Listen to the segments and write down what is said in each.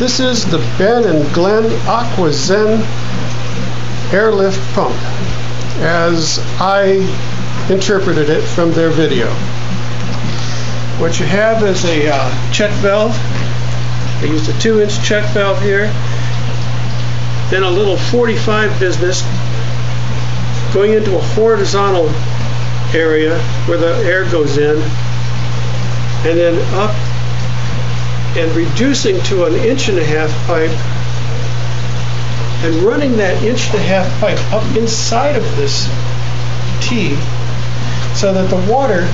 This is the Ben and Glenn AquaZen Airlift Pump, as I interpreted it from their video. What you have is a check valve. I used a 2-inch check valve here, then a little 45 business going into a horizontal area where the air goes in, and then up and reducing to an 1.5-inch pipe and running that 1.5-inch pipe up inside of this T so that the water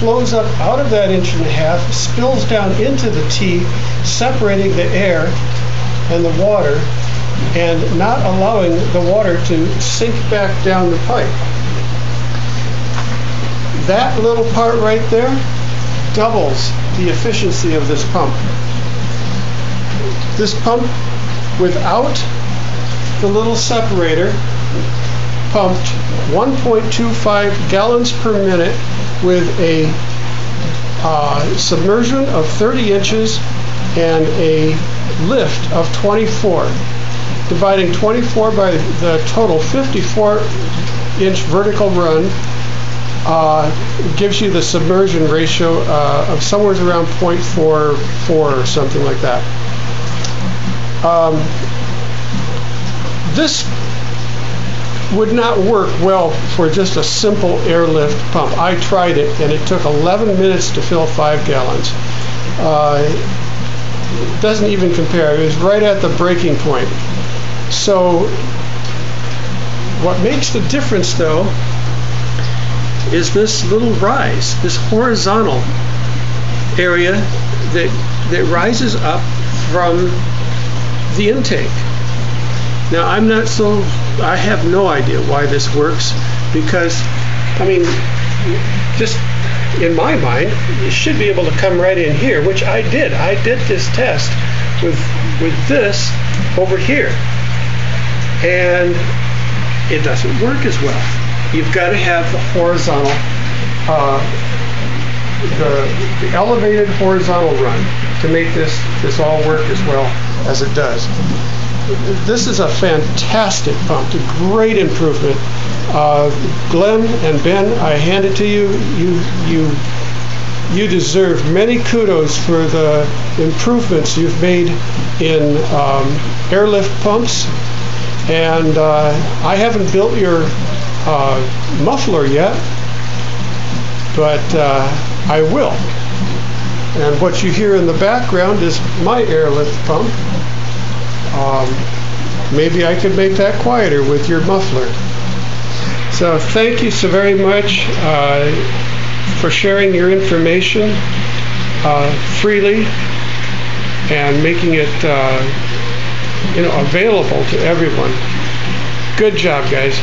flows up out of that 1.5 inches, spills down into the T, separating the air and the water and not allowing the water to sink back down the pipe. That little part right there doubles the efficiency of this pump. This pump, without the little separator, pumped 1.25 gallons per minute with a submersion of 30 inches and a lift of 24. Dividing 24 by the total 54-inch vertical run, gives you the submersion ratio of somewhere around 0.44 or something like that. This would not work well for just a simple airlift pump. I tried it and it took 11 minutes to fill 5 gallons. It doesn't even compare. It was right at the breaking point. So what makes the difference, though, is this little rise, this horizontal area that rises up from the intake. Now, I have no idea why this works, because, I mean, just in my mind, it should be able to come right in here, which I did. I did this test with this over here, and it doesn't work as well. You've got to have the horizontal, the elevated horizontal run to make this all work as well as it does. This is a fantastic pump, a great improvement. Glenn and Ben, I hand it to you. You deserve many kudos for the improvements you've made in airlift pumps. And I haven't built your muffler yet, but I will. And what you hear in the background is my airlift pump. Maybe I could make that quieter with your muffler. So thank you so very much for sharing your information freely and making it available to everyone. Good job, guys.